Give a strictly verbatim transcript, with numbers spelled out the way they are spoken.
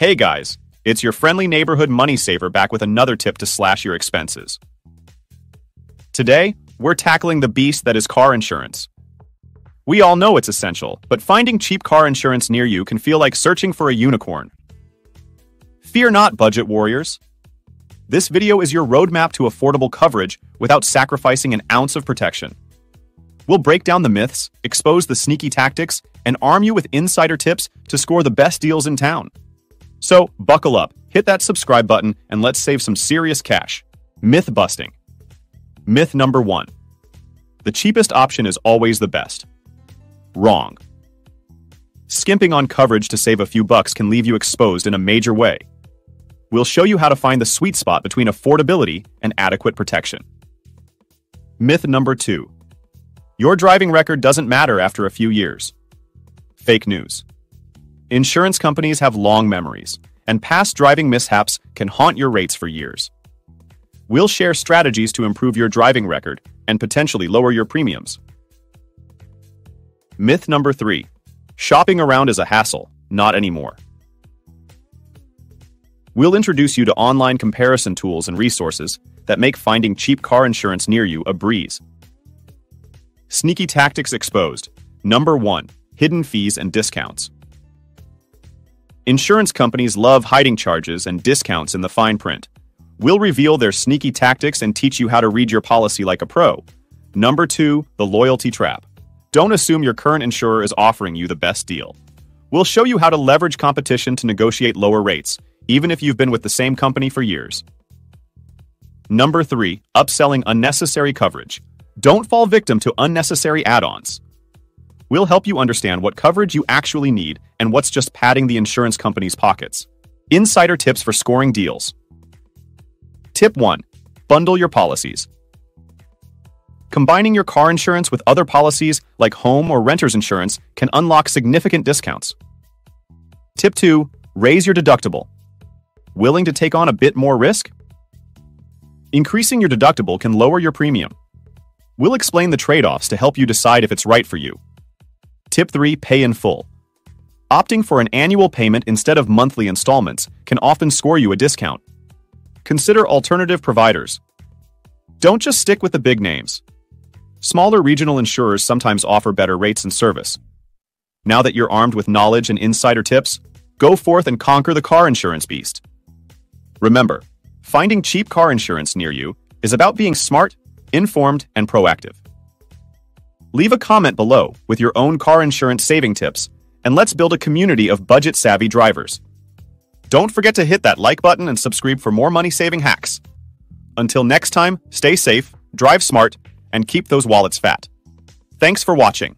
Hey guys, it's your friendly neighborhood money saver back with another tip to slash your expenses. Today, we're tackling the beast that is car insurance. We all know it's essential, but finding cheap car insurance near you can feel like searching for a unicorn. Fear not, budget warriors. This video is your roadmap to affordable coverage without sacrificing an ounce of protection. We'll break down the myths, expose the sneaky tactics, and arm you with insider tips to score the best deals in town. So, buckle up, hit that subscribe button, and let's save some serious cash. Myth busting. Myth number one. The cheapest option is always the best. Wrong. Skimping on coverage to save a few bucks can leave you exposed in a major way. We'll show you how to find the sweet spot between affordability and adequate protection. Myth number two. Your driving record doesn't matter after a few years. Fake news. Insurance companies have long memories, and past driving mishaps can haunt your rates for years. We'll share strategies to improve your driving record and potentially lower your premiums. Myth number three. Shopping around is a hassle, not anymore. We'll introduce you to online comparison tools and resources that make finding cheap car insurance near you a breeze. Sneaky tactics exposed. Number one. Hidden fees and discounts. Insurance companies love hiding charges and discounts in the fine print. We'll reveal their sneaky tactics and teach you how to read your policy like a pro. Number two, the loyalty trap. Don't assume your current insurer is offering you the best deal. We'll show you how to leverage competition to negotiate lower rates, even if you've been with the same company for years. Number three, upselling unnecessary coverage. Don't fall victim to unnecessary add-ons. We'll help you understand what coverage you actually need and what's just padding the insurance company's pockets. Insider tips for scoring deals. Tip one. Bundle your policies. Combining your car insurance with other policies like home or renter's insurance can unlock significant discounts. Tip two. Raise your deductible. Willing to take on a bit more risk? Increasing your deductible can lower your premium. We'll explain the trade-offs to help you decide if it's right for you. Tip three. Pay in full. Opting for an annual payment instead of monthly installments can often score you a discount. Consider alternative providers. Don't just stick with the big names. Smaller regional insurers sometimes offer better rates and service. Now that you're armed with knowledge and insider tips, go forth and conquer the car insurance beast. Remember, finding cheap car insurance near you is about being smart, informed, and proactive. Leave a comment below with your own car insurance saving tips, and let's build a community of budget-savvy drivers. Don't forget to hit that like button and subscribe for more money-saving hacks. Until next time, stay safe, drive smart, and keep those wallets fat. Thanks for watching.